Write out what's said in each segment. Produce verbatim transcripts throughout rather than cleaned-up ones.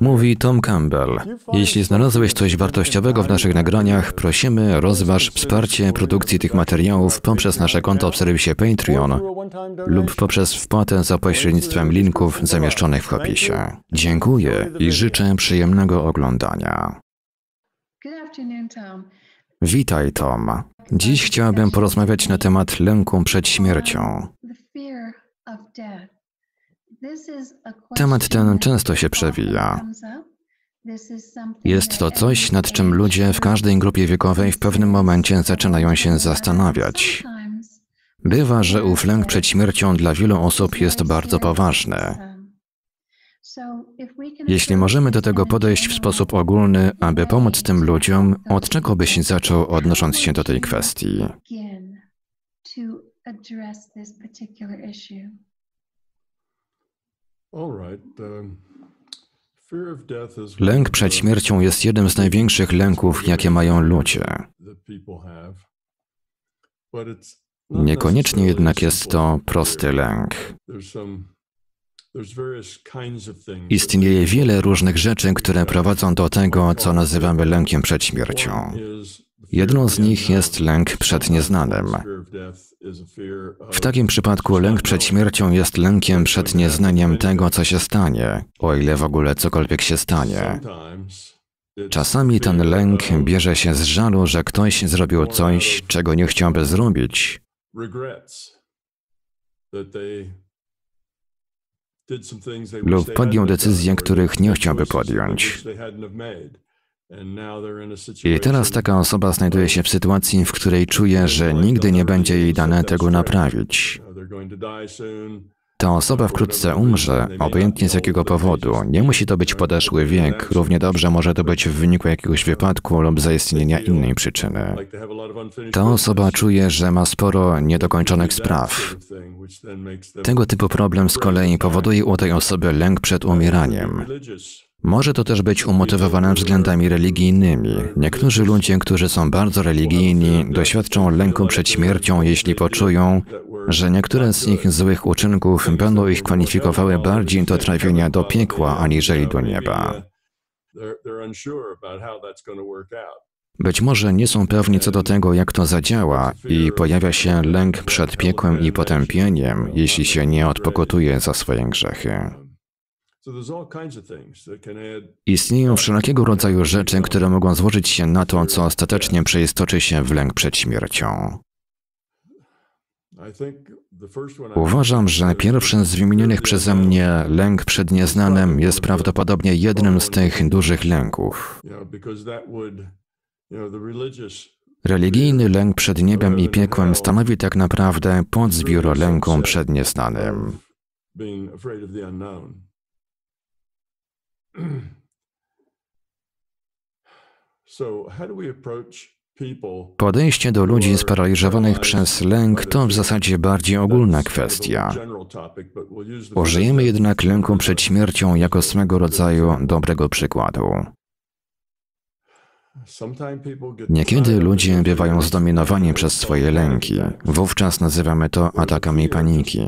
Mówi Tom Campbell, jeśli znalazłeś coś wartościowego w naszych nagraniach, prosimy, rozważ wsparcie produkcji tych materiałów poprzez nasze konto w serwisie Patreon lub poprzez wpłatę za pośrednictwem linków zamieszczonych w opisie. Dziękuję i życzę przyjemnego oglądania. Witaj, Tom. Dziś chciałabym porozmawiać na temat lęku przed śmiercią. Temat ten często się przewija. Jest to coś, nad czym ludzie w każdej grupie wiekowej w pewnym momencie zaczynają się zastanawiać. Bywa, że ów lęk przed śmiercią dla wielu osób jest bardzo poważny. Jeśli możemy do tego podejść w sposób ogólny, aby pomóc tym ludziom, od czego byś zaczął, odnosząc się do tej kwestii? Lęk przed śmiercią jest jednym z największych lęków, jakie mają ludzie. Niekoniecznie jednak jest to prosty lęk. Istnieje wiele różnych rzeczy, które prowadzą do tego, co nazywamy lękiem przed śmiercią. Jedną z nich jest lęk przed nieznanym. W takim przypadku lęk przed śmiercią jest lękiem przed nieznaniem tego, co się stanie, o ile w ogóle cokolwiek się stanie. Czasami ten lęk bierze się z żalu, że ktoś zrobił coś, czego nie chciałby zrobić. Lub podjął decyzje, których nie chciałby podjąć. I teraz taka osoba znajduje się w sytuacji, w której czuje, że nigdy nie będzie jej dane tego naprawić. Ta osoba wkrótce umrze, obojętnie z jakiego powodu. Nie musi to być podeszły wiek, równie dobrze może to być w wyniku jakiegoś wypadku lub zaistnienia innej przyczyny. Ta osoba czuje, że ma sporo niedokończonych spraw. Tego typu problem z kolei powoduje u tej osoby lęk przed umieraniem. Może to też być umotywowane względami religijnymi. Niektórzy ludzie, którzy są bardzo religijni, doświadczą lęku przed śmiercią, jeśli poczują, że niektóre z ich złych uczynków będą ich kwalifikowały bardziej do trafienia do piekła, aniżeli do nieba. Być może nie są pewni co do tego, jak to zadziała i pojawia się lęk przed piekłem i potępieniem, jeśli się nie odpokutuje za swoje grzechy. Istnieją wszelkiego rodzaju rzeczy, które mogą złożyć się na to, co ostatecznie przeistoczy się w lęk przed śmiercią. Uważam, że pierwszy z wymienionych przeze mnie lęk przed nieznanym jest prawdopodobnie jednym z tych dużych lęków. Religijny lęk przed niebem i piekłem stanowi tak naprawdę podzbiór lęku przed nieznanym. Podejście do ludzi sparaliżowanych przez lęk to w zasadzie bardziej ogólna kwestia. Użyjemy jednak lęku przed śmiercią jako swego rodzaju dobrego przykładu. Niekiedy ludzie bywają zdominowani przez swoje lęki. Wówczas nazywamy to atakami paniki.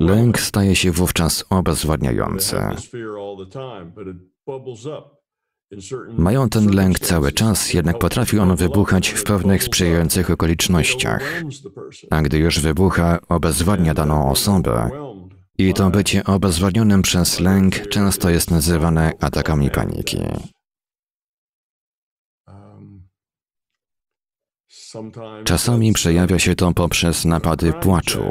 Lęk staje się wówczas obezwładniający. Mają ten lęk cały czas, jednak potrafi on wybuchać w pewnych sprzyjających okolicznościach. A gdy już wybucha, obezwładnia daną osobę. I to bycie obezwładnionym przez lęk często jest nazywane atakami paniki. Czasami przejawia się to poprzez napady płaczu.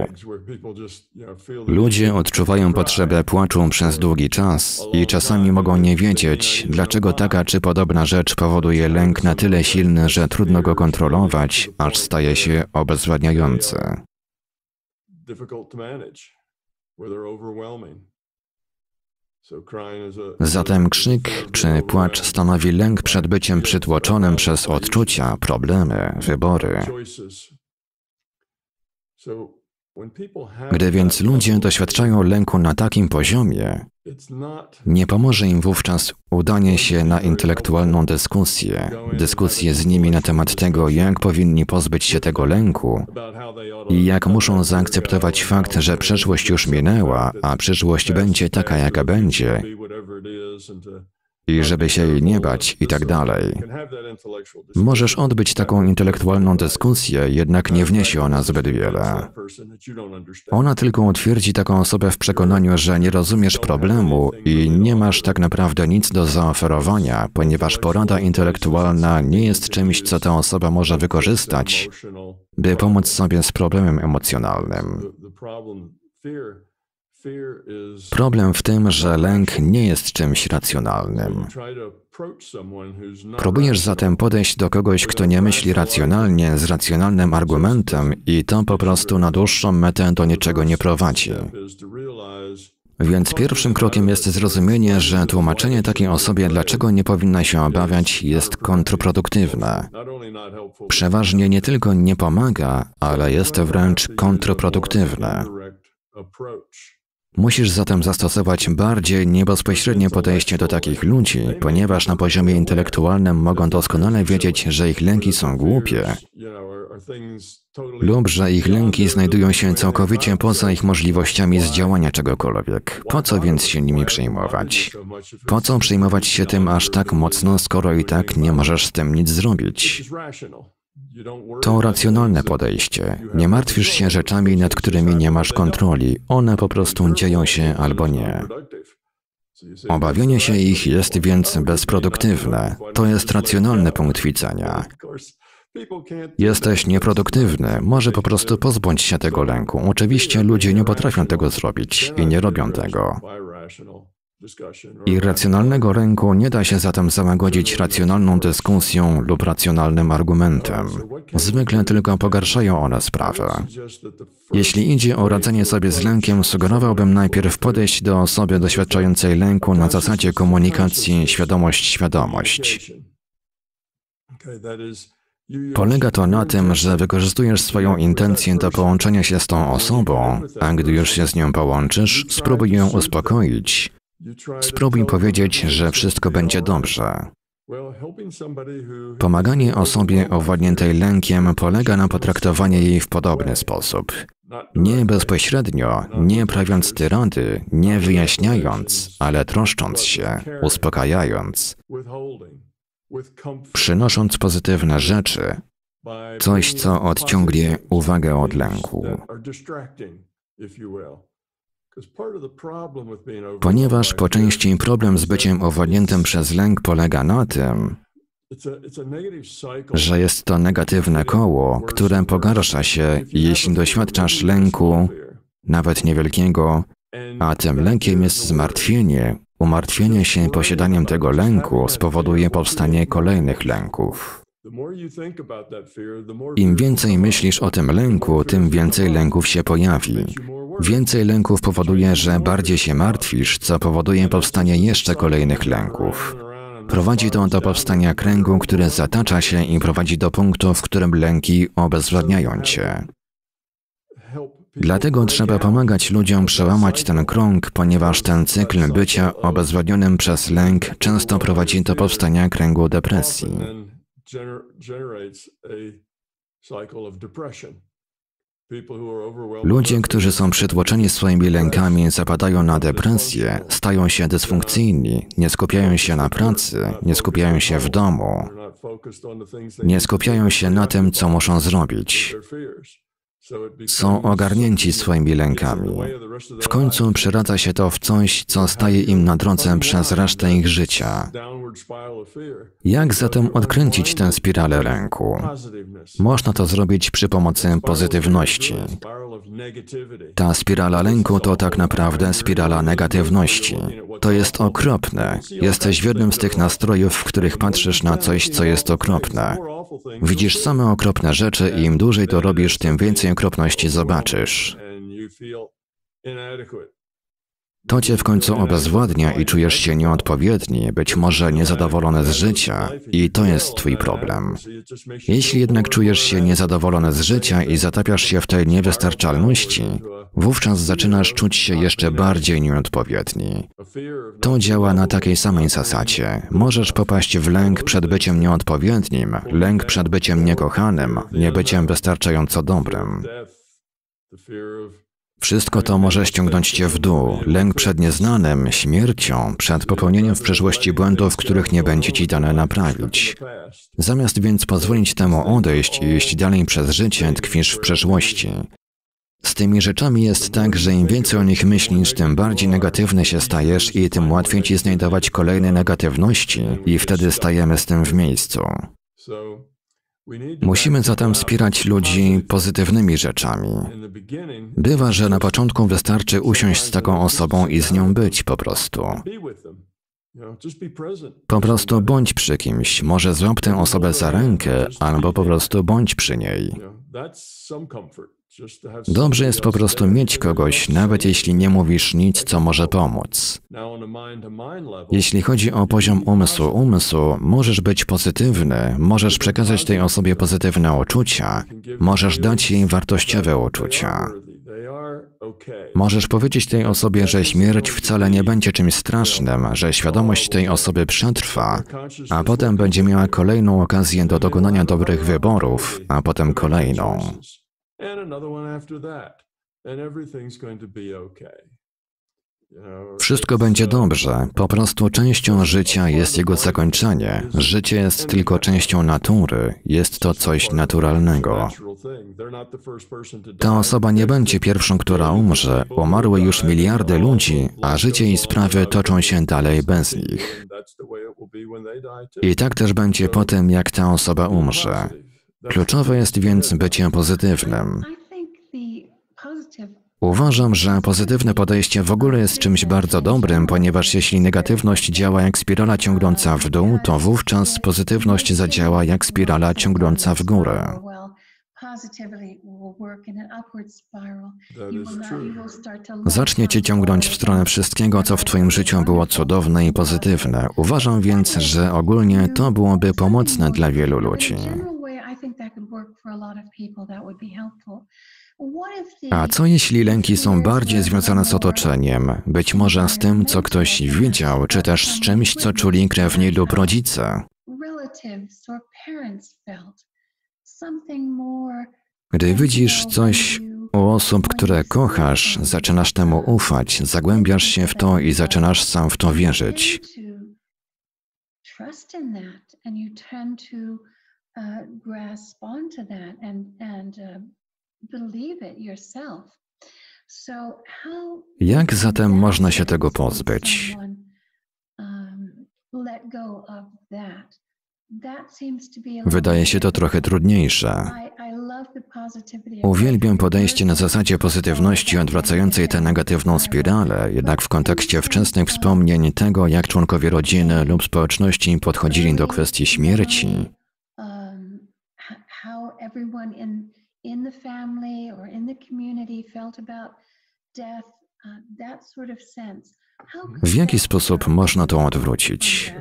Ludzie odczuwają potrzebę płaczu przez długi czas i czasami mogą nie wiedzieć, dlaczego taka czy podobna rzecz powoduje lęk na tyle silny, że trudno go kontrolować, aż staje się obezwładniający. Zatem krzyk czy płacz stanowi lęk przed byciem przytłoczonym przez odczucia, problemy, wybory. Gdy więc ludzie doświadczają lęku na takim poziomie, nie pomoże im wówczas udanie się na intelektualną dyskusję, dyskusję z nimi na temat tego, jak powinni pozbyć się tego lęku i jak muszą zaakceptować fakt, że przeszłość już minęła, a przyszłość będzie taka, jaka będzie i żeby się jej nie bać i tak dalej. Możesz odbyć taką intelektualną dyskusję, jednak nie wniesie ona zbyt wiele. Ona tylko utwierdzi taką osobę w przekonaniu, że nie rozumiesz problemu i nie masz tak naprawdę nic do zaoferowania, ponieważ porada intelektualna nie jest czymś, co ta osoba może wykorzystać, by pomóc sobie z problemem emocjonalnym. Problem w tym, że lęk nie jest czymś racjonalnym. Próbujesz zatem podejść do kogoś, kto nie myśli racjonalnie, z racjonalnym argumentem i to po prostu na dłuższą metę do niczego nie prowadzi. Więc pierwszym krokiem jest zrozumienie, że tłumaczenie takiej osobie, dlaczego nie powinna się obawiać, jest kontrproduktywne. Przeważnie nie tylko nie pomaga, ale jest wręcz kontrproduktywne. Musisz zatem zastosować bardziej niebezpośrednie podejście do takich ludzi, ponieważ na poziomie intelektualnym mogą doskonale wiedzieć, że ich lęki są głupie lub że ich lęki znajdują się całkowicie poza ich możliwościami zdziałania czegokolwiek. Po co więc się nimi przejmować? Po co przejmować się tym aż tak mocno, skoro i tak nie możesz z tym nic zrobić? To racjonalne podejście. Nie martwisz się rzeczami, nad którymi nie masz kontroli. One po prostu dzieją się albo nie. Obawianie się ich jest więc bezproduktywne. To jest racjonalny punkt widzenia. Jesteś nieproduktywny, może po prostu pozbądź się tego lęku. Oczywiście ludzie nie potrafią tego zrobić i nie robią tego. Irracjonalnego ręku nie da się zatem załagodzić racjonalną dyskusją lub racjonalnym argumentem. Zwykle tylko pogarszają one sprawę. Jeśli idzie o radzenie sobie z lękiem, sugerowałbym najpierw podejść do osoby doświadczającej lęku na zasadzie komunikacji świadomość-świadomość. Polega to na tym, że wykorzystujesz swoją intencję do połączenia się z tą osobą, a gdy już się z nią połączysz, spróbuj ją uspokoić. Spróbuj powiedzieć, że wszystko będzie dobrze. Pomaganie osobie owładniętej lękiem polega na potraktowaniu jej w podobny sposób. Nie bezpośrednio, nie prawiąc tyrady, nie wyjaśniając, ale troszcząc się, uspokajając, przynosząc pozytywne rzeczy, coś, co odciągnie uwagę od lęku. Ponieważ po części problem z byciem owładniętym przez lęk polega na tym, że jest to negatywne koło, które pogarsza się, jeśli doświadczasz lęku, nawet niewielkiego, a tym lękiem jest zmartwienie. Umartwienie się posiadaniem tego lęku spowoduje powstanie kolejnych lęków. Im więcej myślisz o tym lęku, tym więcej lęków się pojawi. Więcej lęków powoduje, że bardziej się martwisz, co powoduje powstanie jeszcze kolejnych lęków. Prowadzi to do powstania kręgu, który zatacza się i prowadzi do punktu, w którym lęki obezwładniają cię. Dlatego trzeba pomagać ludziom przełamać ten krąg, ponieważ ten cykl bycia obezwładnionym przez lęk często prowadzi do powstania kręgu depresji. Ludzie, którzy są przytłoczeni swoimi lękami, zapadają na depresję, stają się dysfunkcyjni, nie skupiają się na pracy, nie skupiają się w domu, nie skupiają się na tym, co muszą zrobić. Są ogarnięci swoimi lękami. W końcu przeradza się to w coś, co staje im na drodze przez resztę ich życia. Jak zatem odkręcić tę spiralę lęku? Można to zrobić przy pomocy pozytywności. Ta spirala lęku to tak naprawdę spirala negatywności. To jest okropne. Jesteś w jednym z tych nastrojów, w których patrzysz na coś, co jest okropne. Widzisz same okropne rzeczy i im dłużej to robisz, tym więcej okropności zobaczysz. To cię w końcu obezwładnia i czujesz się nieodpowiedni, być może niezadowolony z życia i to jest twój problem. Jeśli jednak czujesz się niezadowolony z życia i zatapiasz się w tej niewystarczalności, wówczas zaczynasz czuć się jeszcze bardziej nieodpowiedni. To działa na takiej samej zasadzie. Możesz popaść w lęk przed byciem nieodpowiednim, lęk przed byciem niekochanym, niebyciem wystarczająco dobrym. Wszystko to może ściągnąć cię w dół. Lęk przed nieznanym, śmiercią, przed popełnieniem w przyszłości błędów, których nie będzie ci dane naprawić. Zamiast więc pozwolić temu odejść i iść dalej przez życie, tkwisz w przeszłości. Z tymi rzeczami jest tak, że im więcej o nich myślisz, tym bardziej negatywny się stajesz i tym łatwiej ci znajdować kolejne negatywności i wtedy stajemy z tym w miejscu. Musimy zatem wspierać ludzi pozytywnymi rzeczami. Bywa, że na początku wystarczy usiąść z taką osobą i z nią być po prostu. Po prostu bądź przy kimś, może złap tę osobę za rękę, albo po prostu bądź przy niej. Dobrze jest po prostu mieć kogoś, nawet jeśli nie mówisz nic, co może pomóc. Jeśli chodzi o poziom umysłu, umysłu, możesz być pozytywny, możesz przekazać tej osobie pozytywne uczucia, możesz dać jej wartościowe uczucia. Możesz powiedzieć tej osobie, że śmierć wcale nie będzie czymś strasznym, że świadomość tej osoby przetrwa, a potem będzie miała kolejną okazję do dokonania dobrych wyborów, a potem kolejną. Wszystko będzie dobrze, po prostu częścią życia jest jego zakończenie. Życie jest tylko częścią natury, jest to coś naturalnego. Ta osoba nie będzie pierwszą, która umrze, umarły już miliardy ludzi, a życie i sprawy toczą się dalej bez nich. I tak też będzie po tym, jak ta osoba umrze. Kluczowe jest więc bycie pozytywnym. Uważam, że pozytywne podejście w ogóle jest czymś bardzo dobrym, ponieważ jeśli negatywność działa jak spirala ciągnąca w dół, to wówczas pozytywność zadziała jak spirala ciągnąca w górę. Zacznie cię ciągnąć w stronę wszystkiego, co w twoim życiu było cudowne i pozytywne. Uważam więc, że ogólnie to byłoby pomocne dla wielu ludzi. A co jeśli lęki są bardziej związane z otoczeniem, być może z tym, co ktoś widział, czy też z czymś, co czuli krewni lub rodzice? Gdy widzisz coś u osób, które kochasz, zaczynasz temu ufać, zagłębiasz się w to i zaczynasz sam w to wierzyć. Jak zatem można się tego pozbyć? Wydaje się to trochę trudniejsze. Uwielbiam podejście na zasadzie pozytywności odwracającej tę negatywną spiralę, jednak w kontekście wczesnych wspomnień tego, jak członkowie rodziny lub społeczności podchodzili do kwestii śmierci, w jaki sposób można to odwrócić?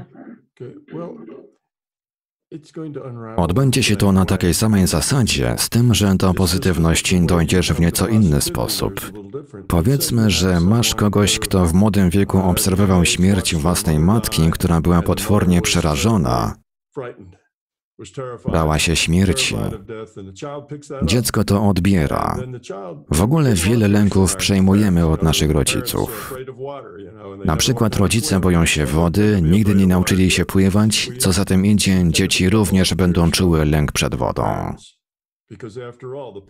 Odbędzie się to na takiej samej zasadzie, z tym, że do pozytywności dojdziesz w nieco inny sposób. Powiedzmy, że masz kogoś, kto w młodym wieku obserwował śmierć własnej matki, która była potwornie przerażona. Bała się śmierci. Dziecko to odbiera. W ogóle wiele lęków przejmujemy od naszych rodziców. Na przykład rodzice boją się wody, nigdy nie nauczyli się pływać, co za tym idzie, dzieci również będą czuły lęk przed wodą.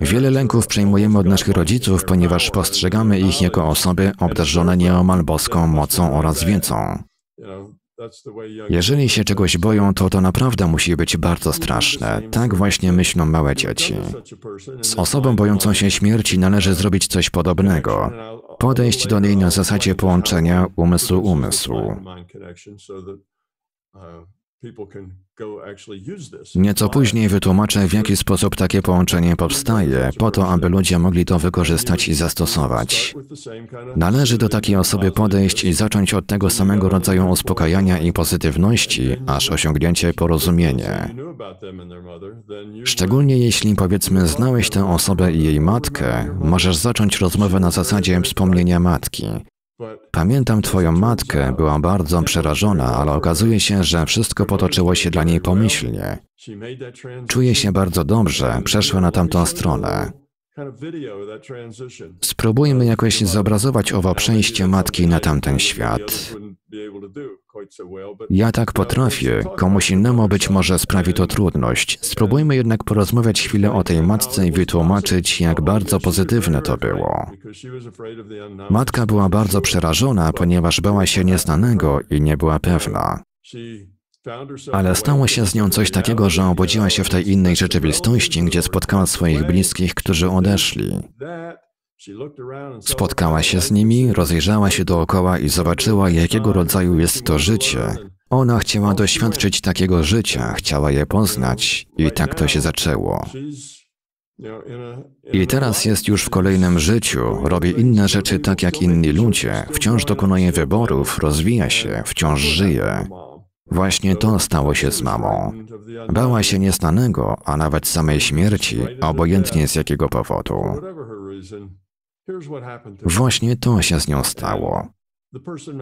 Wiele lęków przejmujemy od naszych rodziców, ponieważ postrzegamy ich jako osoby obdarzone nieomal boską mocą oraz wiedzą. Jeżeli się czegoś boją, to to naprawdę musi być bardzo straszne. Tak właśnie myślą małe dzieci. Z osobą bojącą się śmierci należy zrobić coś podobnego. Podejść do niej na zasadzie połączenia umysłu-umysłu. Nieco później wytłumaczę, w jaki sposób takie połączenie powstaje, po to, aby ludzie mogli to wykorzystać i zastosować. Należy do takiej osoby podejść i zacząć od tego samego rodzaju uspokajania i pozytywności, aż osiągniecie porozumienie. Szczególnie jeśli, powiedzmy, znałeś tę osobę i jej matkę, możesz zacząć rozmowę na zasadzie wspomnienia matki. Pamiętam twoją matkę, była bardzo przerażona, ale okazuje się, że wszystko potoczyło się dla niej pomyślnie. Czuję się bardzo dobrze, przeszła na tamtą stronę. Spróbujmy jakoś zobrazować owo przejście matki na tamten świat. Ja tak potrafię, komuś innemu być może sprawi to trudność. Spróbujmy jednak porozmawiać chwilę o tej matce i wytłumaczyć, jak bardzo pozytywne to było. Matka była bardzo przerażona, ponieważ bała się nieznanego i nie była pewna. Ale stało się z nią coś takiego, że obudziła się w tej innej rzeczywistości, gdzie spotkała swoich bliskich, którzy odeszli. Spotkała się z nimi, rozejrzała się dookoła i zobaczyła, jakiego rodzaju jest to życie. Ona chciała doświadczyć takiego życia, chciała je poznać i tak to się zaczęło. I teraz jest już w kolejnym życiu, robi inne rzeczy tak jak inni ludzie, wciąż dokonuje wyborów, rozwija się, wciąż żyje. Właśnie to stało się z mamą. Bała się nieznanego, a nawet samej śmierci, obojętnie z jakiego powodu. Właśnie to się z nią stało.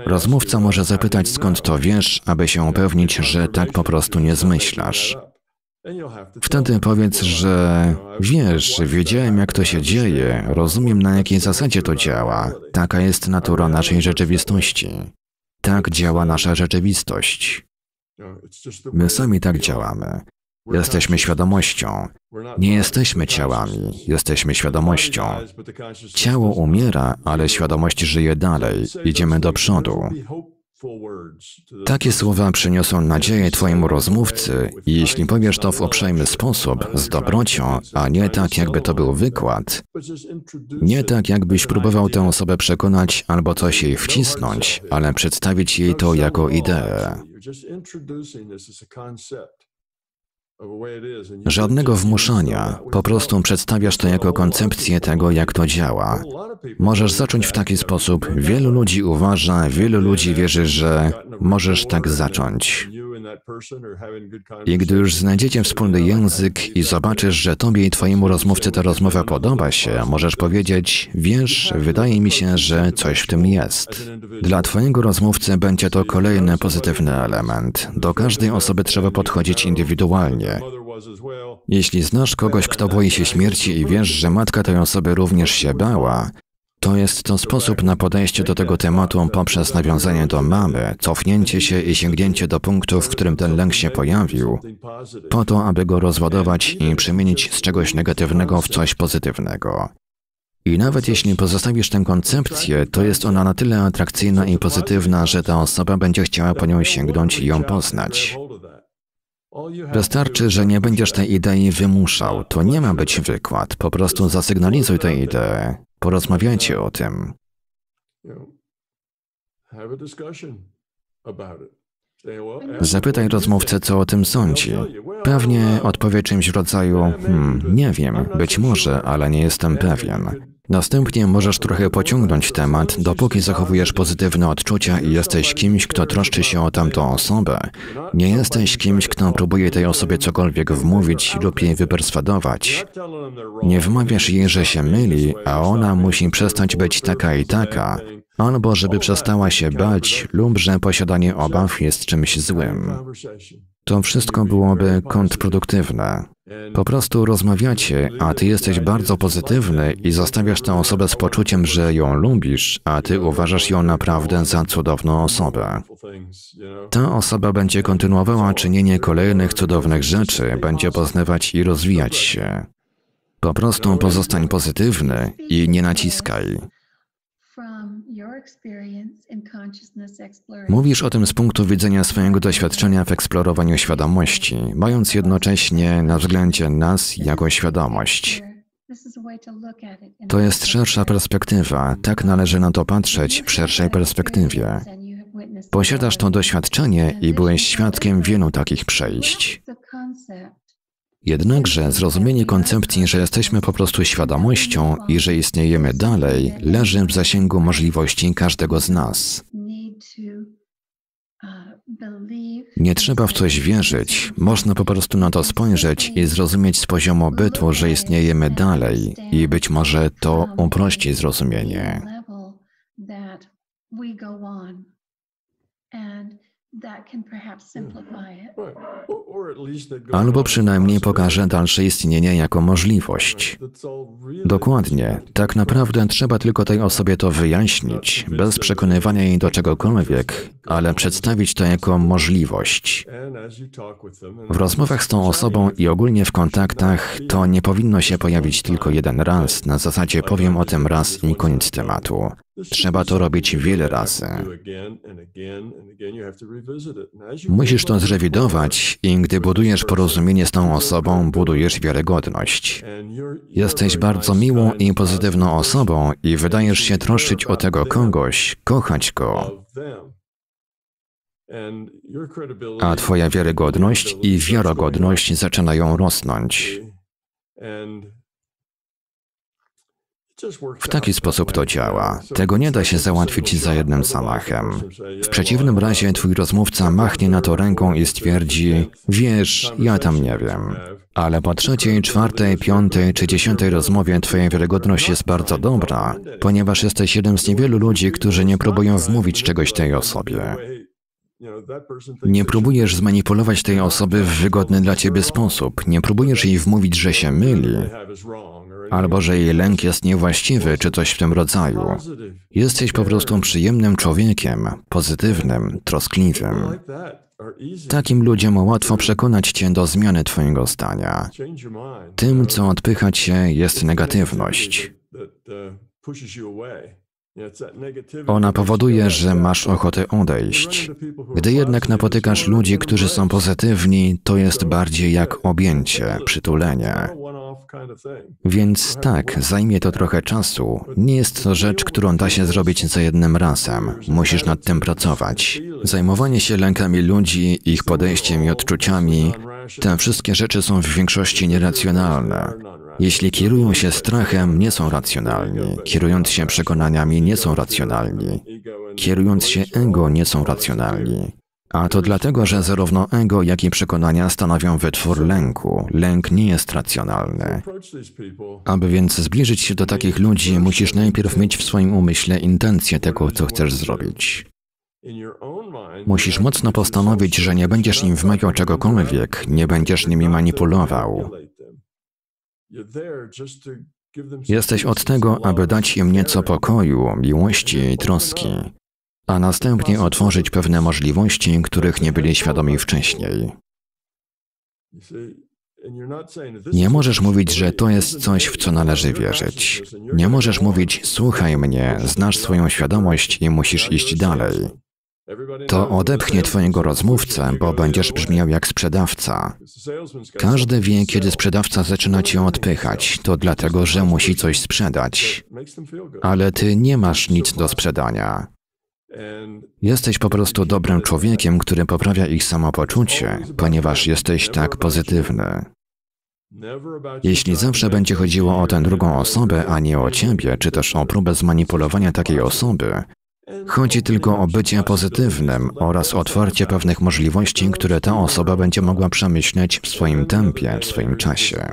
Rozmówca może zapytać, skąd to wiesz, aby się upewnić, że tak po prostu nie zmyślasz. Wtedy powiedz, że wiesz, wiedziałem jak to się dzieje, rozumiem na jakiej zasadzie to działa. Taka jest natura naszej rzeczywistości. Tak działa nasza rzeczywistość. My sami tak działamy. Jesteśmy świadomością. Nie jesteśmy ciałami, jesteśmy świadomością. Ciało umiera, ale świadomość żyje dalej. Idziemy do przodu. Takie słowa przyniosą nadzieję Twojemu rozmówcy i jeśli powiesz to w uprzejmy sposób, z dobrocią, a nie tak, jakby to był wykład, nie tak, jakbyś próbował tę osobę przekonać albo coś jej wcisnąć, ale przedstawić jej to jako ideę. Żadnego wmuszania, po prostu przedstawiasz to jako koncepcję tego, jak to działa. Możesz zacząć w taki sposób, wielu ludzi uważa, wielu ludzi wierzy, że możesz tak zacząć. I gdy już znajdziecie wspólny język i zobaczysz, że tobie i twojemu rozmówcy ta rozmowa podoba się, możesz powiedzieć, wiesz, wydaje mi się, że coś w tym jest. Dla twojego rozmówcy będzie to kolejny pozytywny element. Do każdej osoby trzeba podchodzić indywidualnie. Jeśli znasz kogoś, kto boi się śmierci i wiesz, że matka tej osoby również się bała, to jest to sposób na podejście do tego tematu poprzez nawiązanie do mamy, cofnięcie się i sięgnięcie do punktu, w którym ten lęk się pojawił, po to, aby go rozładować i przemienić z czegoś negatywnego w coś pozytywnego. I nawet jeśli pozostawisz tę koncepcję, to jest ona na tyle atrakcyjna i pozytywna, że ta osoba będzie chciała po nią sięgnąć i ją poznać. Wystarczy, że nie będziesz tej idei wymuszał. To nie ma być wykład, po prostu zasygnalizuj tę ideę. Porozmawiajcie o tym. Zapytaj rozmówcę, co o tym sądzi. Pewnie odpowie czymś w rodzaju, hmm, nie wiem, być może, ale nie jestem pewien. Następnie możesz trochę pociągnąć temat, dopóki zachowujesz pozytywne odczucia i jesteś kimś, kto troszczy się o tamtą osobę. Nie jesteś kimś, kto próbuje tej osobie cokolwiek wmówić lub jej wyperswadować. Nie wmawiasz jej, że się myli, a ona musi przestać być taka i taka, albo żeby przestała się bać lub że posiadanie obaw jest czymś złym. To wszystko byłoby kontrproduktywne. Po prostu rozmawiacie, a ty jesteś bardzo pozytywny i zostawiasz tę osobę z poczuciem, że ją lubisz, a ty uważasz ją naprawdę za cudowną osobę. Ta osoba będzie kontynuowała czynienie kolejnych cudownych rzeczy, będzie poznawać i rozwijać się. Po prostu pozostań pozytywny i nie naciskaj. Mówisz o tym z punktu widzenia swojego doświadczenia w eksplorowaniu świadomości, mając jednocześnie na względzie nas jako świadomość. To jest szersza perspektywa, tak należy na to patrzeć w szerszej perspektywie. Posiadasz to doświadczenie i byłeś świadkiem wielu takich przejść. Jednakże zrozumienie koncepcji, że jesteśmy po prostu świadomością i że istniejemy dalej, leży w zasięgu możliwości każdego z nas. Nie trzeba w coś wierzyć, można po prostu na to spojrzeć i zrozumieć z poziomu bytu, że istniejemy dalej i być może to uprości zrozumienie. Albo przynajmniej pokaże dalsze istnienie jako możliwość. Dokładnie. Tak naprawdę trzeba tylko tej osobie to wyjaśnić, bez przekonywania jej do czegokolwiek, ale przedstawić to jako możliwość. W rozmowach z tą osobą i ogólnie w kontaktach to nie powinno się pojawić tylko jeden raz, na zasadzie powiem o tym raz i koniec tematu. Trzeba to robić wiele razy. Musisz to zrewidować i gdy budujesz porozumienie z tą osobą, budujesz wiarygodność. Jesteś bardzo miłą i pozytywną osobą i wydajesz się troszczyć o tego kogoś, kochać go. A twoja wiarygodność i wiarogodność zaczynają rosnąć. W taki sposób to działa. Tego nie da się załatwić za jednym zamachem. W przeciwnym razie twój rozmówca machnie na to ręką i stwierdzi, wiesz, ja tam nie wiem. Ale po trzeciej, czwartej, piątej czy dziesiątej rozmowie twoja wiarygodność jest bardzo dobra, ponieważ jesteś jednym z niewielu ludzi, którzy nie próbują wmówić czegoś tej osobie. Nie próbujesz zmanipulować tej osoby w wygodny dla ciebie sposób. Nie próbujesz jej wmówić, że się myli, albo że jej lęk jest niewłaściwy, czy coś w tym rodzaju. Jesteś po prostu przyjemnym człowiekiem, pozytywnym, troskliwym. Takim ludziom łatwo przekonać cię do zmiany twojego stania. Tym, co odpycha cię, jest negatywność. Ona powoduje, że masz ochotę odejść. Gdy jednak napotykasz ludzi, którzy są pozytywni, to jest bardziej jak objęcie, przytulenie. Więc tak, zajmie to trochę czasu. Nie jest to rzecz, którą da się zrobić za jednym razem. Musisz nad tym pracować. Zajmowanie się lękami ludzi, ich podejściem i odczuciami, te wszystkie rzeczy są w większości nieracjonalne. Jeśli kierują się strachem, nie są racjonalni. Kierując się przekonaniami, nie są racjonalni. Kierując się ego, nie są racjonalni. A to dlatego, że zarówno ego, jak i przekonania stanowią wytwór lęku. Lęk nie jest racjonalny. Aby więc zbliżyć się do takich ludzi, musisz najpierw mieć w swoim umyśle intencję tego, co chcesz zrobić. Musisz mocno postanowić, że nie będziesz im wmawiał czegokolwiek, nie będziesz nimi manipulował. Jesteś od tego, aby dać im nieco pokoju, miłości i troski, a następnie otworzyć pewne możliwości, których nie byli świadomi wcześniej. Nie możesz mówić, że to jest coś, w co należy wierzyć. Nie możesz mówić, słuchaj mnie, znasz swoją świadomość i musisz iść dalej. To odepchnie twojego rozmówcę, bo będziesz brzmiał jak sprzedawca. Każdy wie, kiedy sprzedawca zaczyna cię odpychać, to dlatego, że musi coś sprzedać. Ale ty nie masz nic do sprzedania. Jesteś po prostu dobrym człowiekiem, który poprawia ich samopoczucie, ponieważ jesteś tak pozytywny. Jeśli zawsze będzie chodziło o tę drugą osobę, a nie o ciebie, czy też o próbę zmanipulowania takiej osoby, chodzi tylko o bycie pozytywnym oraz otwarcie pewnych możliwości, które ta osoba będzie mogła przemyśleć w swoim tempie, w swoim czasie.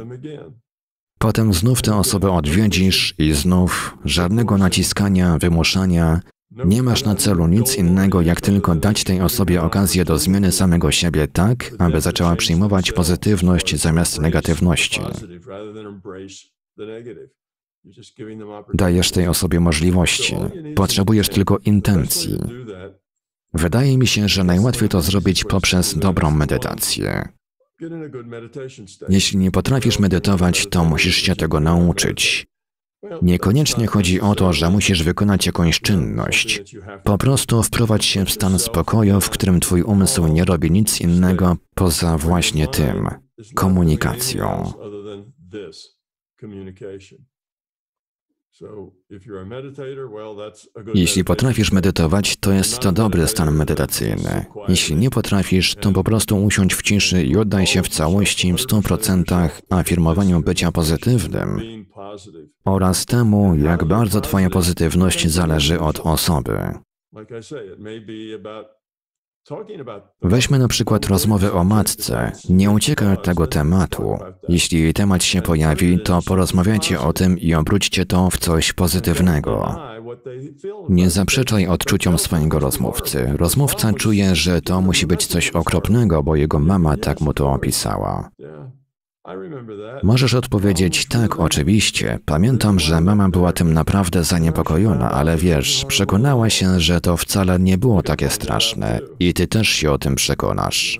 Potem znów tę osobę odwiedzisz i znów żadnego naciskania, wymuszania. Nie masz na celu nic innego, jak tylko dać tej osobie okazję do zmiany samego siebie tak, aby zaczęła przyjmować pozytywność zamiast negatywności. Dajesz tej osobie możliwości. Potrzebujesz tylko intencji. Wydaje mi się, że najłatwiej to zrobić poprzez dobrą medytację. Jeśli nie potrafisz medytować, to musisz się tego nauczyć. Niekoniecznie chodzi o to, że musisz wykonać jakąś czynność. Po prostu wprowadź się w stan spokoju, w którym twój umysł nie robi nic innego poza właśnie tym, komunikacją. Jeśli potrafisz medytować, to jest to dobry stan medytacyjny. Jeśli nie potrafisz, to po prostu usiądź w ciszy i oddaj się w całości w stu procentach afirmowaniu bycia pozytywnym oraz temu, jak bardzo twoja pozytywność zależy od osoby. Weźmy na przykład rozmowę o matce. Nie uciekaj od tego tematu. Jeśli jej temat się pojawi, to porozmawiajcie o tym i obróćcie to w coś pozytywnego. Nie zaprzeczaj odczuciom swojego rozmówcy. Rozmówca czuje, że to musi być coś okropnego, bo jego mama tak mu to opisała. Możesz odpowiedzieć, tak, oczywiście. Pamiętam, że mama była tym naprawdę zaniepokojona, ale wiesz, przekonała się, że to wcale nie było takie straszne i ty też się o tym przekonasz.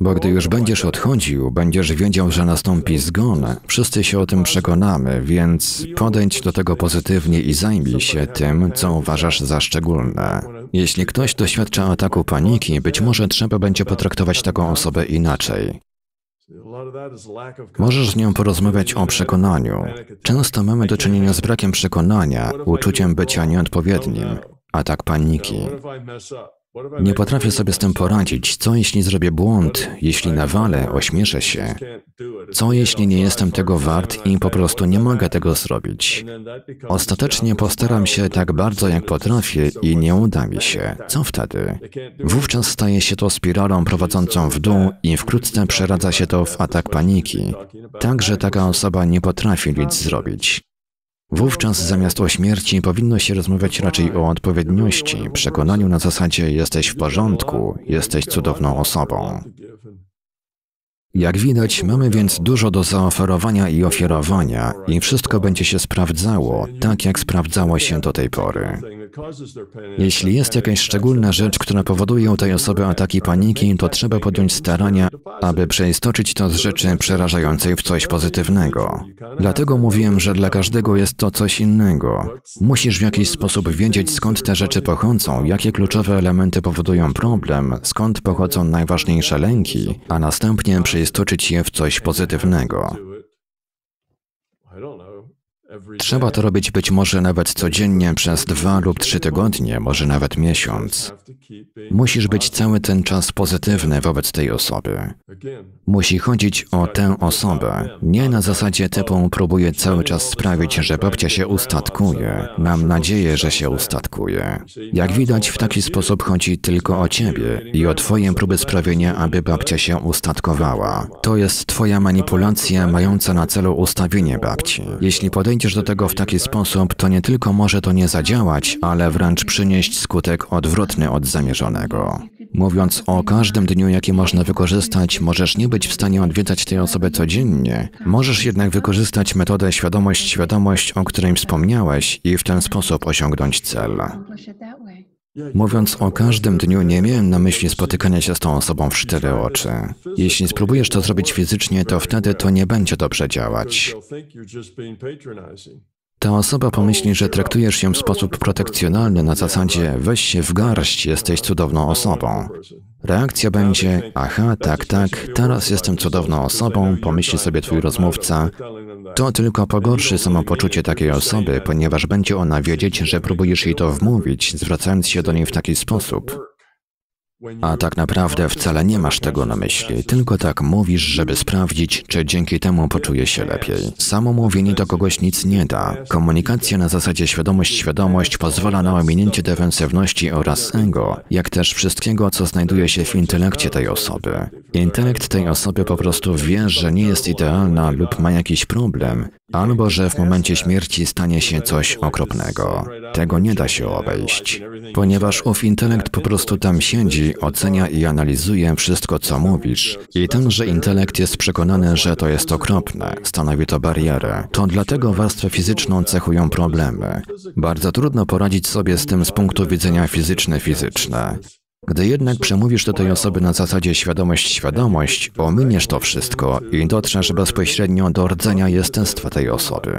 Bo gdy już będziesz odchodził, będziesz wiedział, że nastąpi zgon. Wszyscy się o tym przekonamy, więc podejdź do tego pozytywnie i zajmij się tym, co uważasz za szczególne. Jeśli ktoś doświadcza ataku paniki, być może trzeba będzie potraktować taką osobę inaczej. Możesz z nią porozmawiać o przekonaniu. Często mamy do czynienia z brakiem przekonania, uczuciem bycia nieodpowiednim, atak paniki. Nie potrafię sobie z tym poradzić. Co jeśli zrobię błąd, jeśli nawalę, ośmieszę się? Co jeśli nie jestem tego wart i po prostu nie mogę tego zrobić? Ostatecznie postaram się tak bardzo, jak potrafię i nie uda mi się. Co wtedy? Wówczas staje się to spiralą prowadzącą w dół i wkrótce przeradza się to w atak paniki. Tak, że taka osoba nie potrafi nic zrobić. Wówczas zamiast o śmierci powinno się rozmawiać raczej o odpowiedniości, przekonaniu na zasadzie jesteś w porządku, jesteś cudowną osobą. Jak widać, mamy więc dużo do zaoferowania i ofiarowania i wszystko będzie się sprawdzało, tak jak sprawdzało się do tej pory. Jeśli jest jakaś szczególna rzecz, która powoduje u tej osoby ataki paniki, to trzeba podjąć starania, aby przeistoczyć to z rzeczy przerażającej w coś pozytywnego. Dlatego mówiłem, że dla każdego jest to coś innego. Musisz w jakiś sposób wiedzieć, skąd te rzeczy pochodzą, jakie kluczowe elementy powodują problem, skąd pochodzą najważniejsze lęki, a następnie przeistoczyć je w coś pozytywnego. Trzeba to robić być może nawet codziennie przez dwa lub trzy tygodnie, może nawet miesiąc. Musisz być cały ten czas pozytywny wobec tej osoby. Musi chodzić o tę osobę. Nie na zasadzie typu próbuję cały czas sprawić, że babcia się ustatkuje. Mam nadzieję, że się ustatkuje. Jak widać, w taki sposób chodzi tylko o ciebie i o twoje próby sprawienia, aby babcia się ustatkowała. To jest twoja manipulacja mająca na celu ustawienie babci. Jeśli podejdziesz do tego w taki sposób, to nie tylko może to nie zadziałać, ale wręcz przynieść skutek odwrotny od zamierzonego. Mówiąc o każdym dniu, jaki można wykorzystać, możesz nie być w stanie odwiedzać tej osoby codziennie. Możesz jednak wykorzystać metodę świadomość-świadomość, o której wspomniałeś i w ten sposób osiągnąć cel. Mówiąc o każdym dniu, nie miałem na myśli spotykania się z tą osobą w cztery oczy. Jeśli spróbujesz to zrobić fizycznie, to wtedy to nie będzie dobrze działać. Ta osoba pomyśli, że traktujesz ją w sposób protekcjonalny na zasadzie weź się w garść, jesteś cudowną osobą. Reakcja będzie, aha, tak, tak, teraz jestem cudowną osobą, pomyśli sobie twój rozmówca. To tylko pogorszy samopoczucie takiej osoby, ponieważ będzie ona wiedzieć, że próbujesz jej to wmówić, zwracając się do niej w taki sposób. A tak naprawdę wcale nie masz tego na myśli, tylko tak mówisz, żeby sprawdzić, czy dzięki temu poczuje się lepiej. Samo mówienie do kogoś nic nie da. Komunikacja na zasadzie świadomość-świadomość pozwala na ominięcie defensywności oraz ego, jak też wszystkiego, co znajduje się w intelekcie tej osoby. Intelekt tej osoby po prostu wie, że nie jest idealna lub ma jakiś problem, albo że w momencie śmierci stanie się coś okropnego. Tego nie da się obejść, ponieważ ów intelekt po prostu tam siedzi, ocenia i analizuje wszystko, co mówisz. I tenże intelekt jest przekonany, że to jest okropne, stanowi to barierę. To dlatego warstwę fizyczną cechują problemy. Bardzo trudno poradzić sobie z tym z punktu widzenia fizyczne-fizyczne. Gdy jednak przemówisz do tej osoby na zasadzie świadomość-świadomość, ominiesz to wszystko i dotrzesz bezpośrednio do rdzenia jestestwa tej osoby.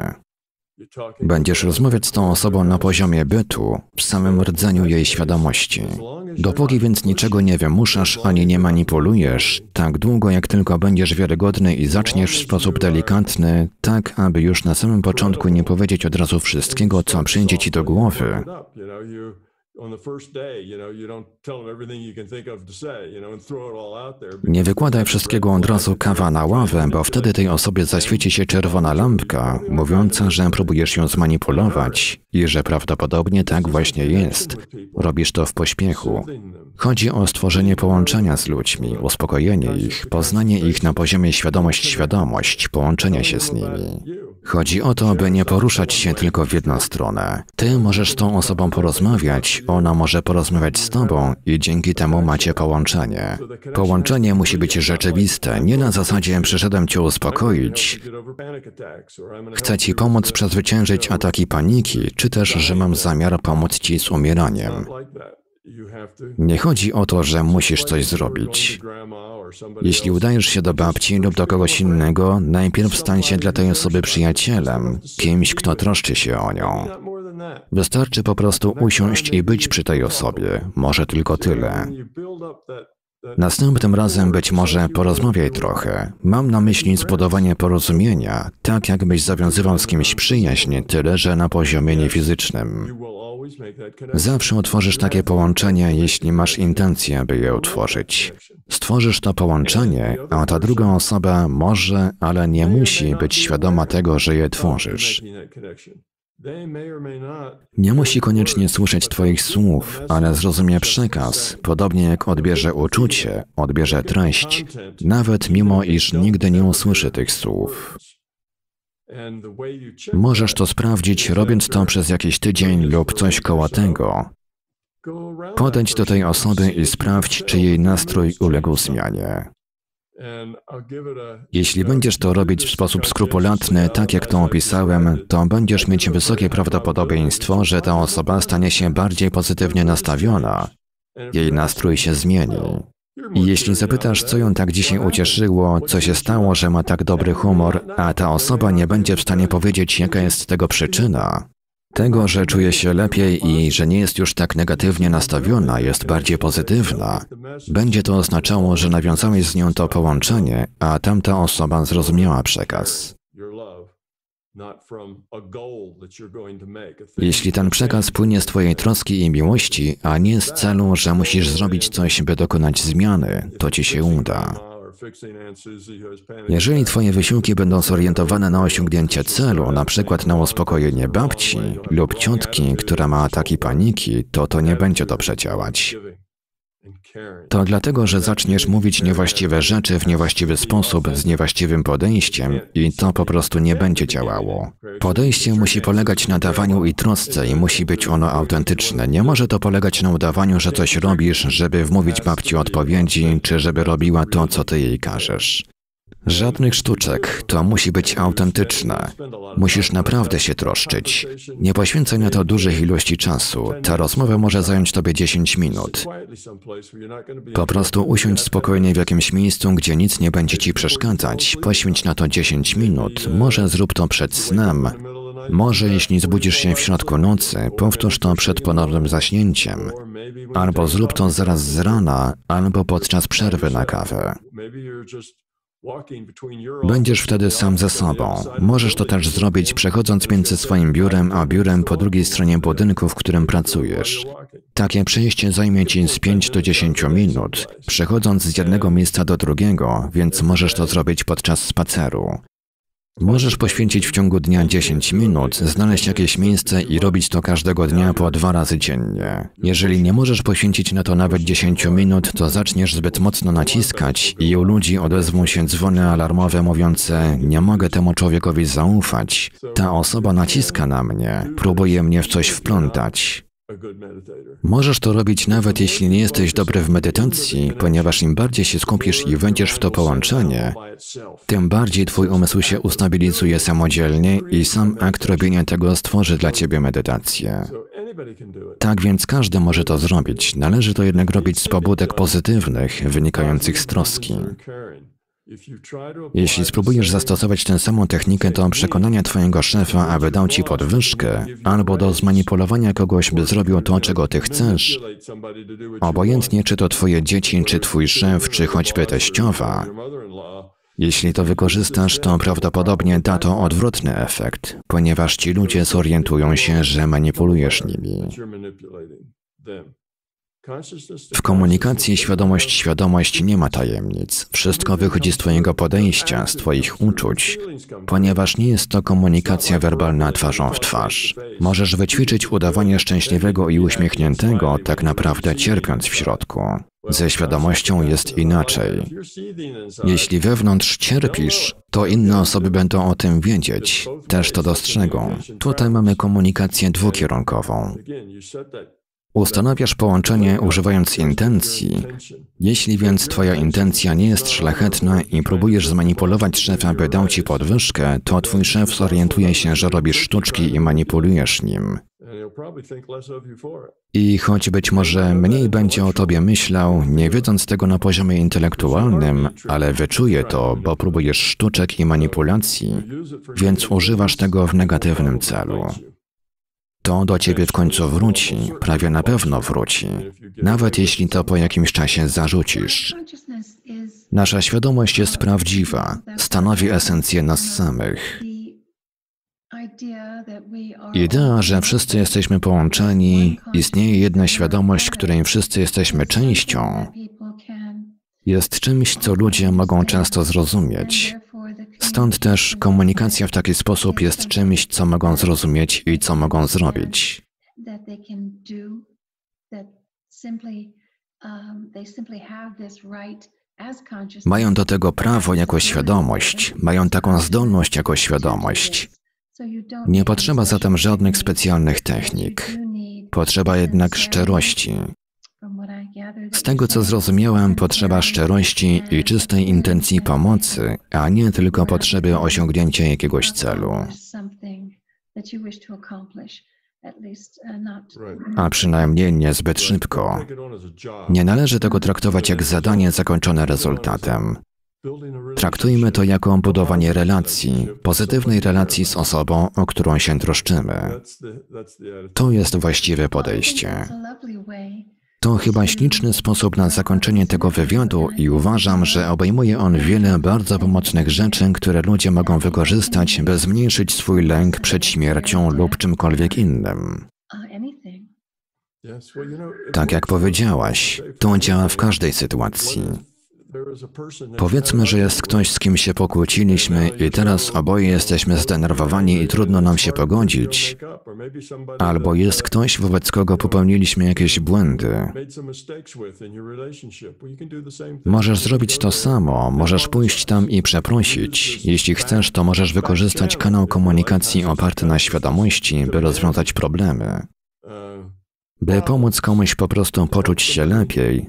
Będziesz rozmawiać z tą osobą na poziomie bytu, w samym rdzeniu jej świadomości. Dopóki więc niczego nie wymuszasz ani nie manipulujesz, tak długo jak tylko będziesz wiarygodny i zaczniesz w sposób delikatny, tak aby już na samym początku nie powiedzieć od razu wszystkiego, co przyjdzie ci do głowy. Nie wykładaj wszystkiego od razu kawa na ławę, bo wtedy tej osobie zaświeci się czerwona lampka, mówiąca, że próbujesz ją zmanipulować i że prawdopodobnie tak właśnie jest. Robisz to w pośpiechu. Chodzi o stworzenie połączenia z ludźmi, uspokojenie ich, poznanie ich na poziomie świadomość-świadomość, połączenia się z nimi. Chodzi o to, by nie poruszać się tylko w jedną stronę. Ty możesz z tą osobą porozmawiać, ona może porozmawiać z tobą i dzięki temu macie połączenie. Połączenie musi być rzeczywiste, nie na zasadzie przyszedłem cię uspokoić, chcę ci pomóc przezwyciężyć ataki paniki, czy też, że mam zamiar pomóc ci z umieraniem. Nie chodzi o to, że musisz coś zrobić. Jeśli udajesz się do babci lub do kogoś innego, najpierw stań się dla tej osoby przyjacielem, kimś, kto troszczy się o nią. Wystarczy po prostu usiąść i być przy tej osobie, może tylko tyle. Następnym razem być może porozmawiaj trochę. Mam na myśli zbudowanie porozumienia, tak jakbyś zawiązywał z kimś przyjaźń, tyle że na poziomie niefizycznym. Zawsze utworzysz takie połączenie, jeśli masz intencję, aby je utworzyć. Stworzysz to połączenie, a ta druga osoba może, ale nie musi być świadoma tego, że je tworzysz. Nie musi koniecznie słyszeć twoich słów, ale zrozumie przekaz, podobnie jak odbierze uczucie, odbierze treść, nawet mimo iż nigdy nie usłyszy tych słów. Możesz to sprawdzić, robiąc to przez jakiś tydzień lub coś koło tego. Podejdź do tej osoby i sprawdź, czy jej nastrój uległ zmianie. Jeśli będziesz to robić w sposób skrupulatny, tak jak to opisałem, to będziesz mieć wysokie prawdopodobieństwo, że ta osoba stanie się bardziej pozytywnie nastawiona. Jej nastrój się zmieni. I jeśli zapytasz, co ją tak dzisiaj ucieszyło, co się stało, że ma tak dobry humor, a ta osoba nie będzie w stanie powiedzieć, jaka jest tego przyczyna, tego, że czuje się lepiej i że nie jest już tak negatywnie nastawiona, jest bardziej pozytywna, będzie to oznaczało, że nawiązałeś z nią to połączenie, a tamta osoba zrozumiała przekaz. Jeśli ten przekaz płynie z twojej troski i miłości, a nie z celu, że musisz zrobić coś, by dokonać zmiany, to ci się uda. Jeżeli twoje wysiłki będą zorientowane na osiągnięcie celu, na przykład na uspokojenie babci lub ciotki, która ma ataki paniki, to to nie będzie dobrze działać. To dlatego, że zaczniesz mówić niewłaściwe rzeczy w niewłaściwy sposób, z niewłaściwym podejściem i to po prostu nie będzie działało. Podejście musi polegać na dawaniu i trosce i musi być ono autentyczne. Nie może to polegać na udawaniu, że coś robisz, żeby wmówić babci odpowiedzi, czy żeby robiła to, co ty jej każesz. Żadnych sztuczek, to musi być autentyczne. Musisz naprawdę się troszczyć. Nie poświęcaj na to dużych ilości czasu. Ta rozmowa może zająć tobie dziesięć minut. Po prostu usiądź spokojnie w jakimś miejscu, gdzie nic nie będzie ci przeszkadzać. Poświęć na to dziesięć minut. Może zrób to przed snem. Może jeśli zbudzisz się w środku nocy, powtórz to przed ponownym zaśnięciem. Albo zrób to zaraz z rana, albo podczas przerwy na kawę. Będziesz wtedy sam ze sobą. Możesz to też zrobić, przechodząc między swoim biurem a biurem po drugiej stronie budynku, w którym pracujesz. Takie przejście zajmie ci z pięć do dziesięciu minut, przechodząc z jednego miejsca do drugiego, więc możesz to zrobić podczas spaceru. Możesz poświęcić w ciągu dnia dziesięć minut, znaleźć jakieś miejsce i robić to każdego dnia po dwa razy dziennie. Jeżeli nie możesz poświęcić na to nawet dziesięć minut, to zaczniesz zbyt mocno naciskać i u ludzi odezwą się dzwony alarmowe mówiące: nie mogę temu człowiekowi zaufać, ta osoba naciska na mnie, próbuje mnie w coś wplątać. Możesz to robić nawet jeśli nie jesteś dobry w medytacji, ponieważ im bardziej się skupisz i wejdziesz w to połączenie, tym bardziej twój umysł się ustabilizuje samodzielnie i sam akt robienia tego stworzy dla ciebie medytację. Tak więc każdy może to zrobić, należy to jednak robić z pobudek pozytywnych, wynikających z troski. Jeśli spróbujesz zastosować tę samą technikę do przekonania twojego szefa, aby dał ci podwyżkę, albo do zmanipulowania kogoś, by zrobił to, czego ty chcesz, obojętnie czy to twoje dzieci, czy twój szef, czy choćby teściowa, jeśli to wykorzystasz, to prawdopodobnie da to odwrotny efekt, ponieważ ci ludzie zorientują się, że manipulujesz nimi. W komunikacji świadomość, świadomość nie ma tajemnic. Wszystko wychodzi z Twojego podejścia, z Twoich uczuć, ponieważ nie jest to komunikacja werbalna twarzą w twarz. Możesz wyćwiczyć udawanie szczęśliwego i uśmiechniętego, tak naprawdę cierpiąc w środku. Ze świadomością jest inaczej. Jeśli wewnątrz cierpisz, to inne osoby będą o tym wiedzieć, też to dostrzegą. Tutaj mamy komunikację dwukierunkową. Ustanawiasz połączenie używając intencji. Jeśli więc Twoja intencja nie jest szlachetna i próbujesz zmanipulować szefa, by dał Ci podwyżkę, to Twój szef zorientuje się, że robisz sztuczki i manipulujesz nim. I choć być może mniej będzie o Tobie myślał, nie wiedząc tego na poziomie intelektualnym, ale wyczuje to, bo próbujesz sztuczek i manipulacji, więc używasz tego w negatywnym celu. To do Ciebie w końcu wróci, prawie na pewno wróci, nawet jeśli to po jakimś czasie zarzucisz. Nasza świadomość jest prawdziwa, stanowi esencję nas samych. Idea, że wszyscy jesteśmy połączeni, istnieje jedna świadomość, której wszyscy jesteśmy częścią, jest czymś, co ludzie mogą często zrozumieć. Stąd też komunikacja w taki sposób jest czymś, co mogą zrozumieć i co mogą zrobić. Mają do tego prawo jako świadomość, mają taką zdolność jako świadomość. Nie potrzeba zatem żadnych specjalnych technik. Potrzeba jednak szczerości. Z tego, co zrozumiałem, potrzeba szczerości i czystej intencji pomocy, a nie tylko potrzeby osiągnięcia jakiegoś celu. A przynajmniej niezbyt szybko. Nie należy tego traktować jak zadanie zakończone rezultatem. Traktujmy to jako budowanie relacji, pozytywnej relacji z osobą, o którą się troszczymy. To jest właściwe podejście. To chyba śliczny sposób na zakończenie tego wywiadu i uważam, że obejmuje on wiele bardzo pomocnych rzeczy, które ludzie mogą wykorzystać, by zmniejszyć swój lęk przed śmiercią lub czymkolwiek innym. Tak jak powiedziałaś, to działa w każdej sytuacji. Powiedzmy, że jest ktoś, z kim się pokłóciliśmy i teraz oboje jesteśmy zdenerwowani i trudno nam się pogodzić. Albo jest ktoś, wobec kogo popełniliśmy jakieś błędy. Możesz zrobić to samo, możesz pójść tam i przeprosić. Jeśli chcesz, to możesz wykorzystać kanał komunikacji oparty na świadomości, by rozwiązać problemy. By pomóc komuś po prostu poczuć się lepiej.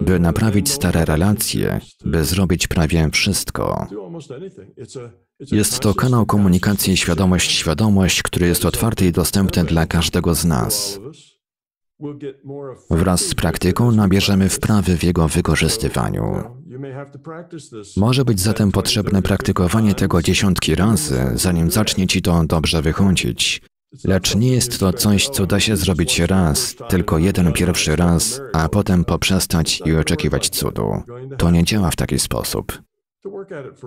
By naprawić stare relacje, by zrobić prawie wszystko. Jest to kanał komunikacji świadomość-świadomość, który jest otwarty i dostępny dla każdego z nas. Wraz z praktyką nabierzemy wprawy w jego wykorzystywaniu. Może być zatem potrzebne praktykowanie tego dziesiątki razy, zanim zacznie Ci to dobrze wychodzić. Lecz nie jest to coś, co da się zrobić raz, tylko jeden pierwszy raz, a potem poprzestać i oczekiwać cudu. To nie działa w taki sposób.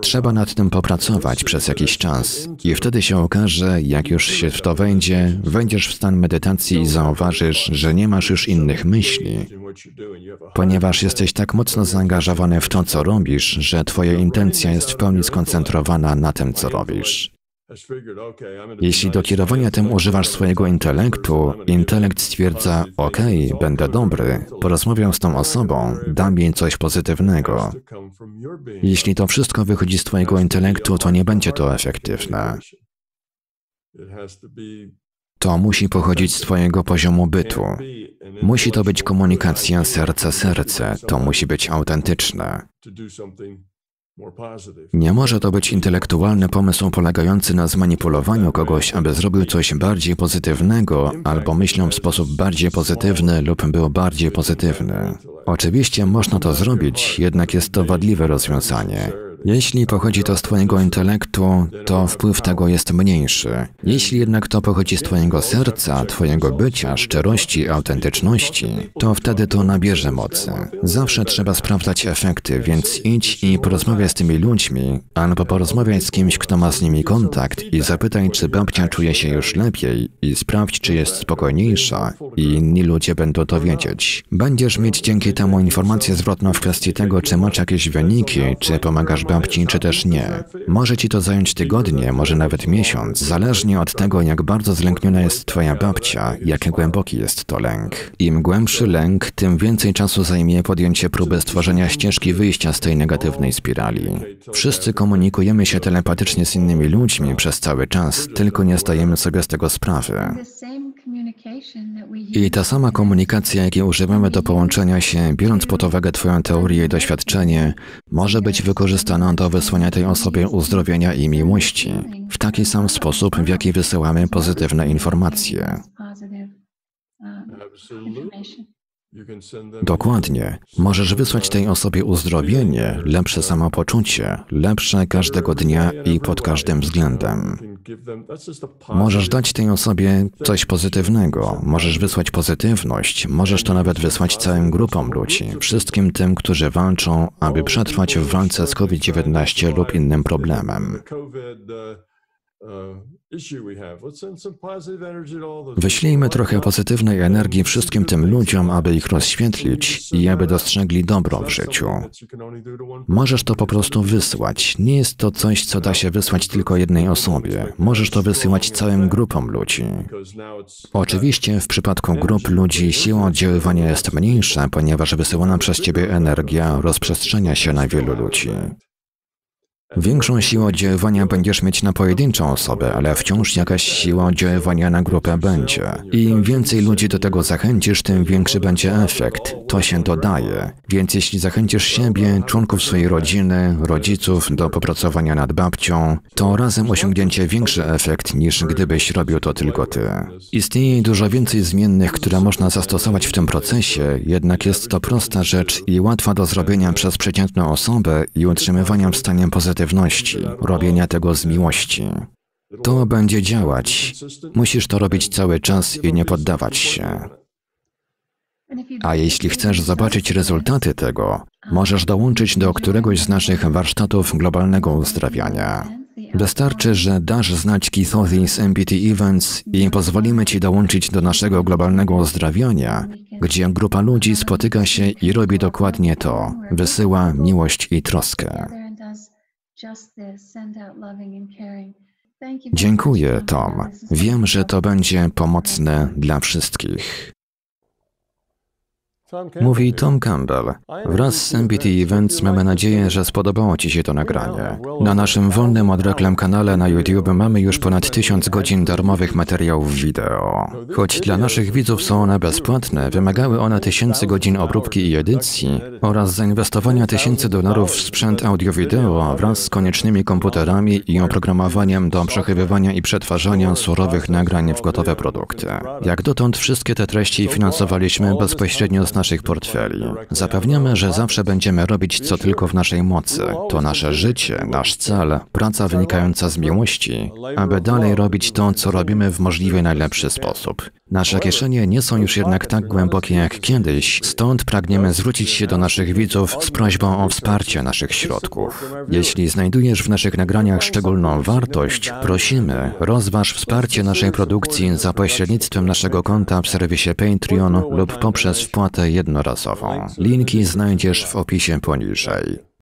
Trzeba nad tym popracować przez jakiś czas i wtedy się okaże, jak już się w to wejdzie, wejdziesz w stan medytacji i zauważysz, że nie masz już innych myśli, ponieważ jesteś tak mocno zaangażowany w to, co robisz, że Twoja intencja jest w pełni skoncentrowana na tym, co robisz. Jeśli do kierowania tym używasz swojego intelektu, intelekt stwierdza, ok, będę dobry, porozmawiam z tą osobą, dam jej coś pozytywnego. Jeśli to wszystko wychodzi z Twojego intelektu, to nie będzie to efektywne. To musi pochodzić z Twojego poziomu bytu. Musi to być komunikacja serce-serce, to musi być autentyczne. Nie może to być intelektualny pomysł polegający na zmanipulowaniu kogoś, aby zrobił coś bardziej pozytywnego, albo myślał w sposób bardziej pozytywny lub był bardziej pozytywny. Oczywiście można to zrobić, jednak jest to wadliwe rozwiązanie. Jeśli pochodzi to z Twojego intelektu, to wpływ tego jest mniejszy. Jeśli jednak to pochodzi z Twojego serca, Twojego bycia, szczerości, autentyczności, to wtedy to nabierze mocy. Zawsze trzeba sprawdzać efekty, więc idź i porozmawiaj z tymi ludźmi, albo porozmawiaj z kimś, kto ma z nimi kontakt i zapytaj, czy babcia czuje się już lepiej i sprawdź, czy jest spokojniejsza i inni ludzie będą to wiedzieć. Będziesz mieć dzięki temu informację zwrotną w kwestii tego, czy masz jakieś wyniki, czy pomagasz babci, czy też nie. Może ci to zająć tygodnie, może nawet miesiąc, zależnie od tego, jak bardzo zlękniona jest twoja babcia, jak głęboki jest to lęk. Im głębszy lęk, tym więcej czasu zajmie podjęcie próby stworzenia ścieżki wyjścia z tej negatywnej spirali. Wszyscy komunikujemy się telepatycznie z innymi ludźmi przez cały czas, tylko nie zdajemy sobie z tego sprawy. I ta sama komunikacja, jakiej używamy do połączenia się, biorąc pod uwagę Twoją teorię i doświadczenie, może być wykorzystana do wysłania tej osobie uzdrowienia i miłości, w taki sam sposób, w jaki wysyłamy pozytywne informacje. Dokładnie. Możesz wysłać tej osobie uzdrowienie, lepsze samopoczucie, lepsze każdego dnia i pod każdym względem. Możesz dać tej osobie coś pozytywnego, możesz wysłać pozytywność, możesz to nawet wysłać całym grupom ludzi, wszystkim tym, którzy walczą, aby przetrwać w walce z COVID dziewiętnaście lub innym problemem. Wyślijmy trochę pozytywnej energii wszystkim tym ludziom, aby ich rozświetlić i aby dostrzegli dobro w życiu. Możesz to po prostu wysłać. Nie jest to coś, co da się wysłać tylko jednej osobie. Możesz to wysyłać całym grupom ludzi. Oczywiście w przypadku grup ludzi siła oddziaływania jest mniejsza, ponieważ wysyłana przez Ciebie energia rozprzestrzenia się na wielu ludzi. Większą siłę oddziaływania będziesz mieć na pojedynczą osobę, ale wciąż jakaś siła oddziaływania na grupę będzie. Im więcej ludzi do tego zachęcisz, tym większy będzie efekt. To się dodaje. Więc jeśli zachęcisz siebie, członków swojej rodziny, rodziców do popracowania nad babcią, to razem osiągniecie większy efekt, niż gdybyś robił to tylko ty. Istnieje dużo więcej zmiennych, które można zastosować w tym procesie, jednak jest to prosta rzecz i łatwa do zrobienia przez przeciętną osobę i utrzymywania w stanie pozytywnym. Robienia tego z miłości. To będzie działać. Musisz to robić cały czas i nie poddawać się. A jeśli chcesz zobaczyć rezultaty tego, możesz dołączyć do któregoś z naszych warsztatów globalnego uzdrawiania. Wystarczy, że dasz znać Keithowi z M B T Events i pozwolimy Ci dołączyć do naszego globalnego uzdrawiania, gdzie grupa ludzi spotyka się i robi dokładnie to. Wysyła miłość i troskę. Dziękuję, Tom. Wiem, że to będzie pomocne dla wszystkich. Mówi Tom Campbell. Wraz z M B T Events mamy nadzieję, że spodobało Ci się to nagranie. Na naszym wolnym od reklam kanale na YouTube mamy już ponad tysiąc godzin darmowych materiałów wideo. Choć dla naszych widzów są one bezpłatne, wymagały one tysięcy godzin obróbki i edycji oraz zainwestowania tysięcy dolarów w sprzęt audio-wideo wraz z koniecznymi komputerami i oprogramowaniem do przechowywania i przetwarzania surowych nagrań w gotowe produkty. Jak dotąd wszystkie te treści finansowaliśmy bezpośrednio z naszych portfeli. Zapewniamy, że zawsze będziemy robić co tylko w naszej mocy. To nasze życie, nasz cel, praca wynikająca z miłości, aby dalej robić to, co robimy w możliwie najlepszy sposób. Nasze kieszenie nie są już jednak tak głębokie jak kiedyś, stąd pragniemy zwrócić się do naszych widzów z prośbą o wsparcie naszych środków. Jeśli znajdujesz w naszych nagraniach szczególną wartość, prosimy, rozważ wsparcie naszej produkcji za pośrednictwem naszego konta w serwisie Patreon lub poprzez wpłatę jednorazową. Linki znajdziesz w opisie poniżej.